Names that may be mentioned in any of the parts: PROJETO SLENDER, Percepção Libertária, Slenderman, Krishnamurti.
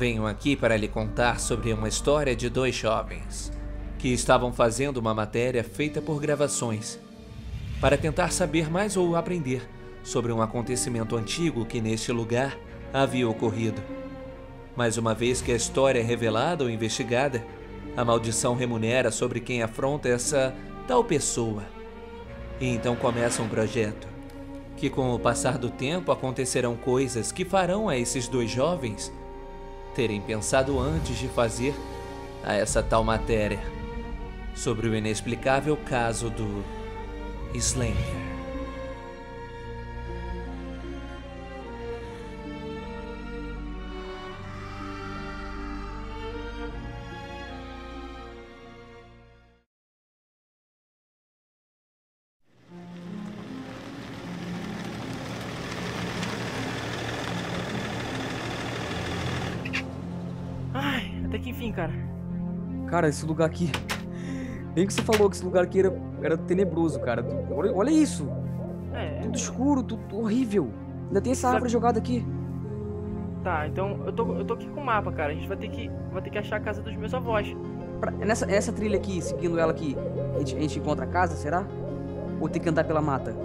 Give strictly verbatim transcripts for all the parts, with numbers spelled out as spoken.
Venho aqui para lhe contar sobre uma história de dois jovens que estavam fazendo uma matéria feita por gravações para tentar saber mais ou aprender sobre um acontecimento antigo que neste lugar havia ocorrido. Mas uma vez que a história é revelada ou investigada, a maldição remunera sobre quem afronta essa tal pessoa. E então começa um projeto, que com o passar do tempo acontecerão coisas que farão a esses dois jovens terem pensado antes de fazer a essa tal matéria sobre o inexplicável caso do Slender. Até que enfim, cara. Cara, esse lugar aqui... Bem que você falou que esse lugar aqui era, era tenebroso, cara. Olha, olha isso. É... Tudo escuro, tudo horrível. Ainda tem essa Sabe... árvore jogada aqui. Tá, então eu tô, eu tô aqui com o mapa, cara. A gente vai ter que, vai ter que achar a casa dos meus avós. Pra, nessa, nessa trilha aqui, seguindo ela aqui, a gente, a gente encontra a casa, será? Ou tem que andar pela mata?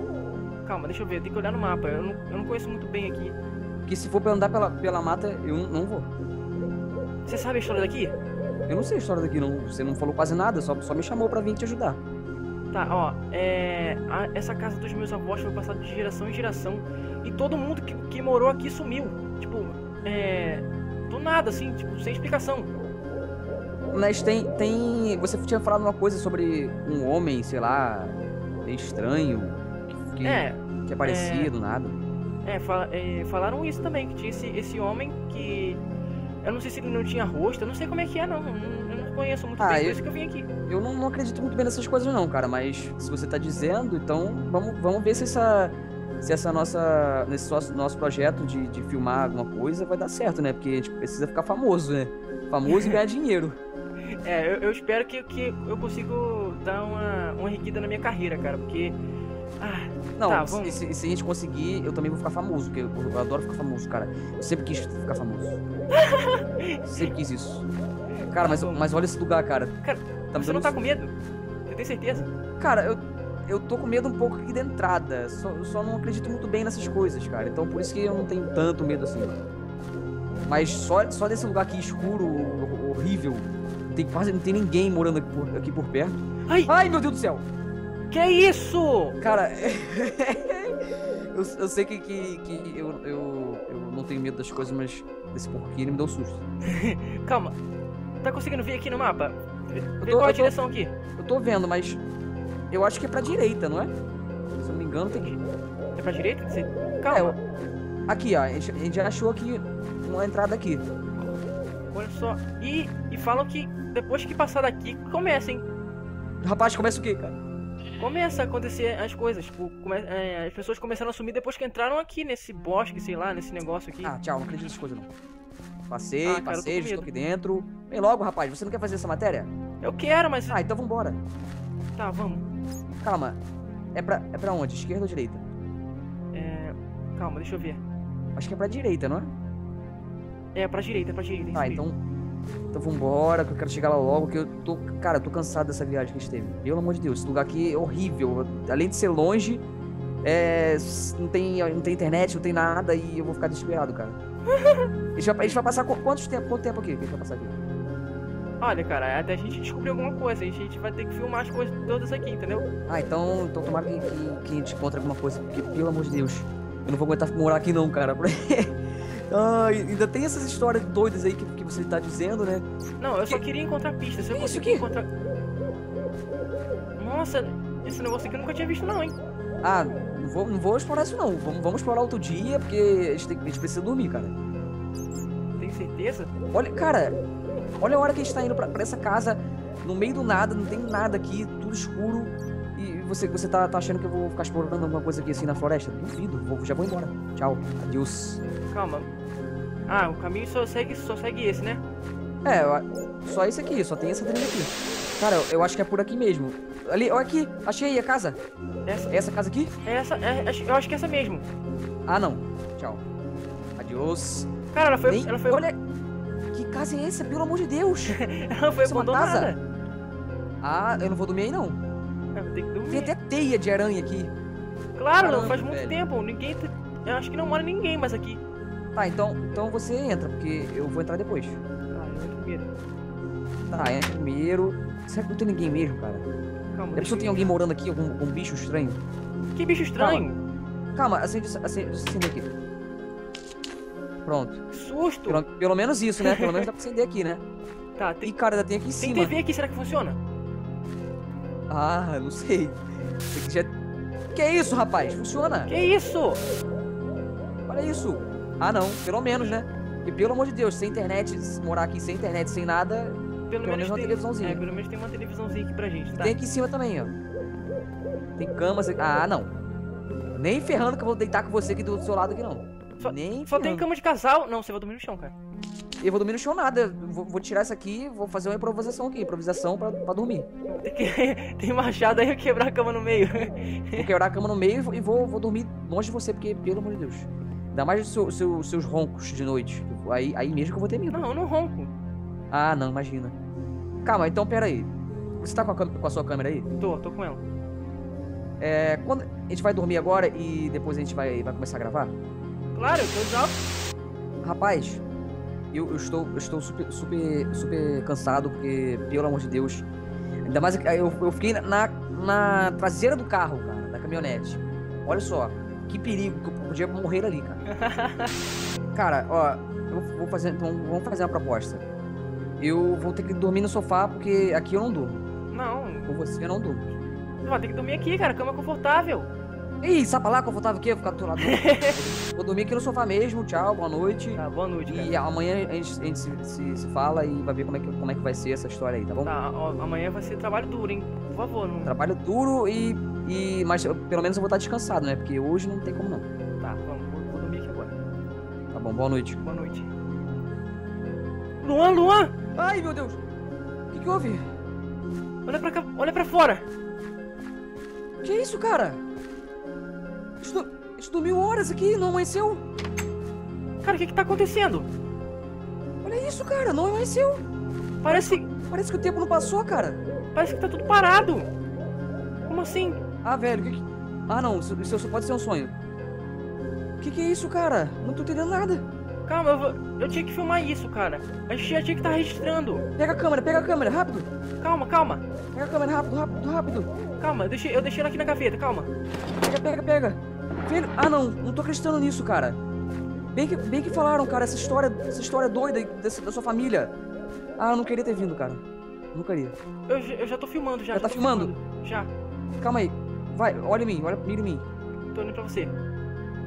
Calma, deixa eu ver. Eu tenho que olhar no mapa. Eu não, eu não conheço muito bem aqui. Porque se for pra andar pela, pela mata, eu não vou. Você sabe a história daqui? Eu não sei a história daqui, não. Você não falou quase nada, só, só me chamou pra vir te ajudar. Tá, ó, é... A, essa casa dos meus avós foi passada de geração em geração. E todo mundo que, que morou aqui sumiu. Tipo, é... Do nada, assim, tipo, sem explicação. Mas tem... tem... Você tinha falado uma coisa sobre um homem, sei lá... Meio estranho... Que, que, é, que aparecia é, do nada. É, fala, é, falaram isso também, que tinha esse, esse homem que... Eu não sei se ele não tinha rosto, eu não sei como é que é, não. Eu não conheço muito ah, bem, eu, por isso que eu vim aqui. Eu não, não acredito muito bem nessas coisas, não, cara. Mas se você tá dizendo, então vamos, vamos ver se essa, se essa nossa, nesse nosso, nosso projeto de, de filmar alguma coisa vai dar certo, né? Porque a gente precisa ficar famoso, né? Famoso e ganhar dinheiro. É, eu, eu espero que, que eu consigo dar uma, uma enriquecida na minha carreira, cara, porque... Ah, não, tá, vamos... se, se a gente conseguir, eu também vou ficar famoso, porque eu, eu adoro ficar famoso, cara. Eu sempre quis ficar famoso. Sempre quis isso. Cara, mas, mas olha esse lugar, cara. Cara, tá você não tá com medo? Eu tenho certeza. Cara, eu, eu tô com medo um pouco aqui da entrada. Só, eu só não acredito muito bem nessas coisas, cara. Então por isso que eu não tenho tanto medo assim. Mas só, só desse lugar aqui escuro, horrível. Não tem, quase não tem ninguém morando aqui por, aqui por perto. Ai. Ai, meu Deus do céu! Que isso? Cara, eu, eu sei que, que, que eu, eu, eu não tenho medo das coisas, mas esse porquinho me deu um susto. Calma, tá conseguindo ver aqui no mapa? Vê qual é a direção aqui? Eu tô vendo, mas eu acho que é pra direita, não é? Se eu não me engano, tem que... É pra direita? Você... Calma. É, eu... Aqui, ó, a gente, a gente já achou aqui uma entrada aqui. Olha só, e, e falam que depois que passar daqui, começa, hein? Rapaz, começa o quê, cara? Começa a acontecer as coisas, tipo, come... é, as pessoas começaram a sumir depois que entraram aqui nesse bosque, sei lá, nesse negócio aqui. Ah, tchau, não acredito nessas coisas não. Passei, ah, cara, passei, já estou aqui dentro. Vem logo, rapaz, você não quer fazer essa matéria? Eu quero, mas... Ah, então vambora. Tá, vamos. Calma, é pra, é pra onde? Esquerda ou direita? É... Calma, deixa eu ver. Acho que é pra direita, não é? É, pra direita, é pra direita. Ah, então... Então vambora, que eu quero chegar lá logo, que eu tô... Cara, eu tô cansado dessa viagem que a gente teve. Pelo amor de Deus, esse lugar aqui é horrível. Além de ser longe, é... não, tem, não tem internet, não tem nada e eu vou ficar desesperado, cara. A gente vai, vai passar quanto tempo, quanto tempo aqui? A gente vai passar aqui? Olha, cara, até a gente descobrir alguma coisa, a gente vai ter que filmar as coisas todas aqui, entendeu? Ah, então, então tomara que, que, que a gente encontre alguma coisa, porque pelo amor de Deus, eu não vou aguentar morar aqui não, cara. Ah, ainda tem essas histórias doidas aí que, que você tá dizendo, né? Não, eu que... só queria encontrar pistas. Se eu conseguir encontrar... Nossa, esse negócio aqui eu nunca tinha visto não, hein? Ah, não vou, não vou explorar isso não. Vamos, vamos explorar outro dia, porque a gente, tem, a gente precisa dormir, cara. Tem certeza? Olha, cara, olha a hora que a gente tá indo pra, pra essa casa. No meio do nada, não tem nada aqui. Tudo escuro. E você, você tá, tá achando que eu vou ficar explorando alguma coisa aqui assim na floresta? Duvido, vou, já vou embora. Tchau, adeus. Calma. Ah, o caminho só segue, só segue esse, né? É, só esse aqui, só tem essa trilha aqui. Cara, eu, eu acho que é por aqui mesmo. Ali, olha aqui, achei a casa. Essa, essa casa aqui? Essa, é, eu acho que é essa mesmo. Ah, não. Tchau. Adiós. Cara, ela foi... Nem... Ela foi... Olha... Que casa é essa? Pelo amor de Deus! Ela foi abandonada. Casa? Ah, eu não vou dormir aí, não. Eu tenho que dormir. Tem até teia de aranha aqui. Claro, Caramba, não faz muito velho. tempo. Ninguém... Eu acho que não mora ninguém mais aqui. Tá, então, então você entra, porque eu vou entrar depois. Ah, eu entro primeiro. Tá, entra primeiro. Será que não tem ninguém mesmo, cara? Calma, Deve só tem alguém morando aqui, algum, algum bicho estranho. Que bicho estranho? Calma, Calma acende, acende, acende aqui. Pronto. Que susto! Pelo, pelo menos isso, né? Pelo menos dá pra acender aqui, né? Tá, tem... E, cara, ainda tem aqui em cima. Tem T V aqui, será que funciona? Ah, não sei. Já... Que isso, rapaz? Funciona? Que isso? Olha isso. Ah, não. Pelo menos, né? E pelo amor de Deus, sem internet, morar aqui sem internet, sem nada... Pelo, pelo menos tem uma televisãozinha. É, pelo menos tem uma televisãozinha aqui pra gente, tá? Tem aqui em cima também, ó. Tem camas aqui. Ah, não. Nem ferrando que eu vou deitar com você aqui do seu lado aqui, não. Só, Nem só tem cama de casal. Não, você vai dormir no chão, cara. Eu vou dormir no chão nada. Vou, vou tirar isso aqui, vou fazer uma improvisação aqui. Improvisação pra, pra dormir. Tem machado aí, eu quebrar a cama no meio. Vou quebrar a cama no meio e vou, vou dormir longe de você, porque, pelo amor de Deus. Ainda mais os seu, seu, seus roncos de noite. Aí, aí mesmo que eu vou ter medo. Não, eu não ronco. Ah, não, imagina. Calma, então pera aí. Você tá com a, com a sua câmera aí? Tô, tô com ela. É, quando... A gente vai dormir agora e depois a gente vai, vai começar a gravar? Claro, eu tô exausto. Rapaz, eu, eu estou, eu estou super, super, super cansado, porque, pelo amor de Deus... Ainda mais que eu, eu fiquei na, na traseira do carro, cara, da caminhonete. Olha só, que perigo, que eu podia morrer ali, cara. Cara, ó, eu vou fazer, então, vamos fazer uma proposta. Eu vou ter que dormir no sofá, porque aqui eu não durmo. Não. Com você eu não durmo. Não, vai ter que dormir aqui, cara, cama confortável. Ih, sabe lá, confortável o quê? Eu vou ficar do teu lado. Vou dormir aqui no sofá mesmo, tchau, boa noite. Tá, boa noite, cara. E amanhã a gente, a gente se, se, se fala e vai ver como é, que, como é que vai ser essa história aí, tá bom? Tá, ó, amanhã vai ser trabalho duro, hein? Por favor, não... Trabalho duro e... e mas eu, pelo menos eu vou estar descansado, né? Porque hoje não tem como não. Tá, vamos, vou, vou dormir aqui agora. Tá bom, boa noite. Boa noite. Luan, Luan! Ai, meu Deus! O que que houve? Olha pra cá, olha pra fora! Que isso, cara? A gente dormiu horas aqui, não amanheceu? Cara, o que que tá acontecendo? Olha isso, cara, não amanheceu. Parece... Parece que o tempo não passou, cara. Parece que tá tudo parado. Como assim? Ah, velho, que que... Ah, não, isso, isso pode ser um sonho. O que que é isso, cara? Não tô entendendo nada. Calma, eu, vou... eu tinha que filmar isso, cara. A gente já tinha que estar registrando. Pega a câmera, pega a câmera, rápido. Calma, calma. Pega a câmera, rápido, rápido, rápido. Calma, eu deixei, eu deixei ela aqui na gaveta, calma. Pega, pega, pega. Ah, não, não tô acreditando nisso, cara. Bem que, bem que falaram, cara, essa história, essa história doida dessa, da sua família. Ah, eu não queria ter vindo, cara. Não queria. Eu, eu já tô filmando, já. Já, já tá filmando? filmando? Já. Calma aí. Vai, olha em mim, olha mira em mim. Tô indo pra você.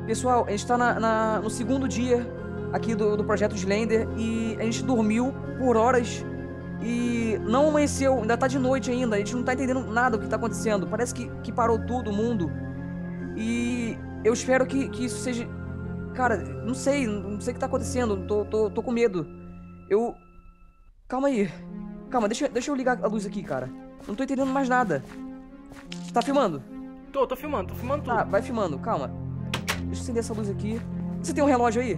Pessoal, a gente tá na, na, no segundo dia aqui do, do Projeto Slender e a gente dormiu por horas e não amanheceu, ainda tá de noite ainda, a gente não tá entendendo nada do que tá acontecendo. Parece que, que parou tudo, o mundo. E eu espero que, que isso seja... Cara, não sei, não sei o que tá acontecendo, tô, tô, tô com medo. Eu... Calma aí. Calma, deixa, deixa eu ligar a luz aqui, cara. Não tô entendendo mais nada. Tá filmando? Tô, tô filmando, tô filmando tudo. Tá, vai filmando, calma. Deixa eu acender essa luz aqui. Você tem um relógio aí?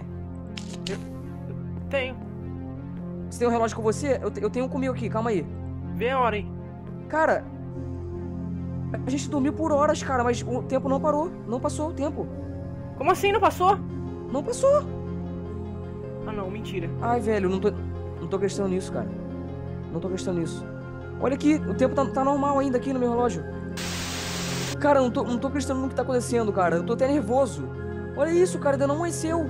Eu... Tenho. Você tem um relógio com você? Eu, eu tenho um comigo aqui, calma aí. Vem a hora, hein? Cara... A gente dormiu por horas, cara, mas o tempo não parou. Não passou o tempo. Como assim? Não passou? Não passou. Ah, não. Mentira. Ai, velho, não tô, não tô acreditando nisso, cara. Não tô acreditando nisso. Olha aqui, o tempo tá, tá normal ainda aqui no meu relógio. Cara, não tô, não tô acreditando no que tá acontecendo, cara. Eu tô até nervoso. Olha isso, cara, ainda não amanheceu.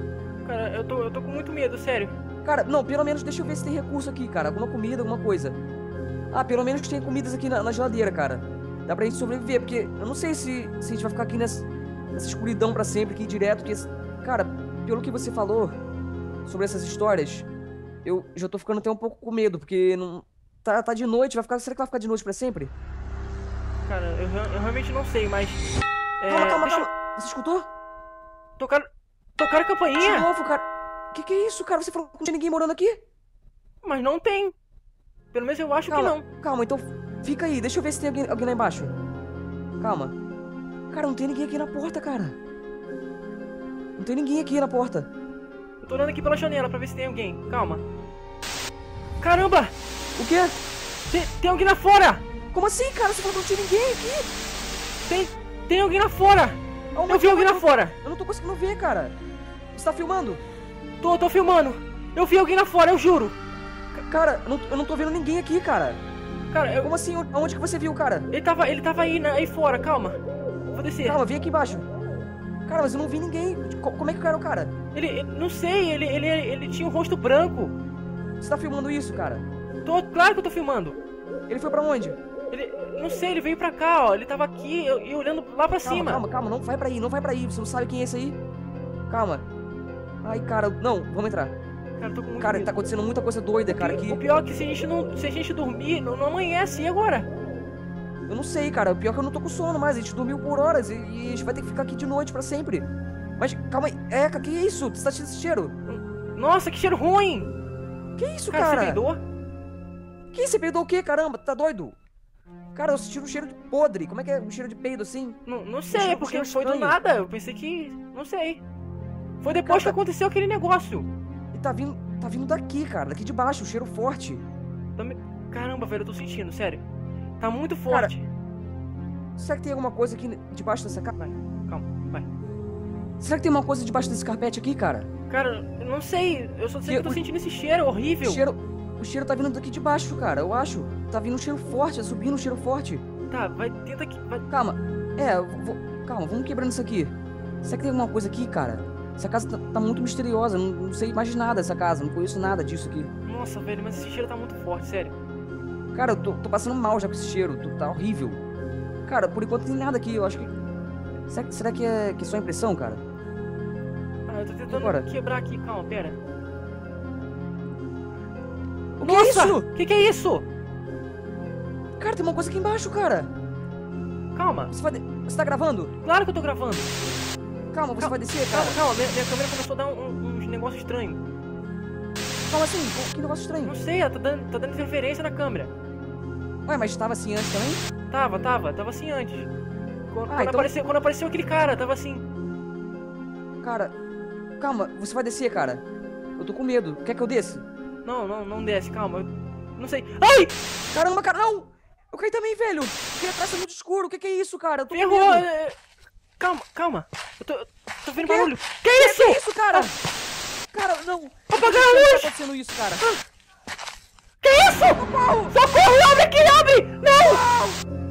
Cara, eu tô, eu tô com muito medo, sério. Cara, não, pelo menos deixa eu ver se tem recurso aqui, cara. Alguma comida, alguma coisa. Ah, pelo menos tem comidas aqui na, na geladeira, cara. Dá pra gente sobreviver, porque eu não sei se, se a gente vai ficar aqui nessa, nessa escuridão pra sempre, aqui direto, que... Cara, pelo que você falou sobre essas histórias, eu já tô ficando até um pouco com medo, porque não... Tá, tá de noite, vai ficar... Será que vai ficar de noite pra sempre? Cara, eu, eu realmente não sei, mas... É, calma, calma, deixa... calma! Você escutou? Tocaram... Tocaram a campainha? De novo, cara! Que que é isso, cara? Você falou que não tinha ninguém morando aqui? Mas não tem! Pelo menos eu acho calma, que não. Calma, então... Fica aí, deixa eu ver se tem alguém, alguém lá embaixo. Calma. Cara, não tem ninguém aqui na porta, cara. Não tem ninguém aqui na porta. Eu tô olhando aqui pela janela pra ver se tem alguém. Calma. Caramba! O quê? Tem, tem alguém lá fora! Como assim, cara? Você falou que não tinha ninguém aqui? Tem, tem alguém lá fora! Oh, eu vi alguém lá fora! Eu não tô conseguindo ver, cara! Você tá filmando? Tô, tô filmando! Eu vi alguém lá fora, eu juro! C cara, eu não, eu não tô vendo ninguém aqui, cara! Cara, eu... Como assim? Onde que você viu, cara? Ele tava, ele tava aí, aí fora, calma! Vou descer! Calma, vem aqui embaixo! Cara, mas eu não vi ninguém! Como é que era o cara? Ele, ele não sei, ele, ele, ele tinha o rosto branco! Você tá filmando isso, cara? Tô, claro que eu tô filmando. Ele foi pra onde? Ele, não sei, ele veio pra cá, ó. Ele tava aqui e olhando lá pra calma, cima. Calma, calma, não vai pra aí, não vai pra aí. Você não sabe quem é esse aí? Calma. Ai, cara, não, vamos entrar. Cara, tô com muito cara medo. Tá acontecendo muita coisa doida, cara. Que... O pior é que se a gente, não, se a gente dormir, não, não amanhece, e agora? Eu não sei, cara. O pior é que eu não tô com sono mais. A gente dormiu por horas e, e a gente vai ter que ficar aqui de noite pra sempre. Mas, calma aí. Eca, que é isso? Você tá tirando esse cheiro? Nossa, que cheiro ruim! Que isso, cara? Cara, você peidou? Que você peidou o quê, caramba? Tá doido? Cara, eu senti um cheiro de podre. Como é que é um cheiro de peido assim? Não, não sei, um porque não foi do nada. Eu pensei que... Não sei. Foi depois cara, que aconteceu aquele negócio. E tá vindo... Tá vindo daqui, cara. Daqui de baixo. Um cheiro forte. Caramba, velho. Eu tô sentindo, sério. Tá muito forte. Cara, será que tem alguma coisa aqui debaixo dessa carpete? Calma, vai. Será que tem uma coisa debaixo desse carpete aqui, cara? Cara, eu não sei, eu só sei que eu tô o, sentindo esse cheiro horrível. O cheiro, o cheiro tá vindo daqui de baixo, cara, eu acho. Tá vindo um cheiro forte, tá subindo um cheiro forte. Tá, vai, tenta aqui, vai... Calma, é, vou, calma, vamos quebrando isso aqui. Será que tem alguma coisa aqui, cara? Essa casa tá, tá muito misteriosa, não, não sei mais nada dessa casa, não conheço nada disso aqui. Nossa, velho, mas esse cheiro tá muito forte, sério. Cara, eu tô, tô passando mal já com esse cheiro, tô, tá horrível. Cara, por enquanto não tem nada aqui, eu acho que... Será, será que é que é só impressão, cara? Eu tô tentando Agora. quebrar aqui, calma, pera. O que Nossa! É isso? O que, que é isso? Cara, tem uma coisa aqui embaixo, cara. Calma. Você, vai de... você tá gravando? Claro que eu tô gravando. Calma, você calma. vai descer, cara. Calma, calma, minha, minha câmera começou a dar um, um negócio estranho. Calma assim, que negócio estranho? Não sei, ela tá dando, tá dando interferência na câmera. Ué, mas tava assim antes também? Tava, tava, tava assim antes. Quando, ah, quando, então... apareceu, quando apareceu aquele cara, tava assim. Cara... Calma, você vai descer, cara. Eu tô com medo. Quer que eu desça? Não, não, não desce, calma. Eu não sei. Ai! Caramba, cara, não! Eu caí também, velho. Aqui atrás é muito escuro. O que, que é isso, cara? Eu tô Ferrou. com medo. Calma, calma. Eu tô, eu tô vendo que? barulho. Que é isso? Que é isso, cara? Ah. Cara, não. Apagar a luz! Tá acontecendo isso, cara. Ah. Que é isso? Socorro! Socorro! Abre aqui, abre! Não! não.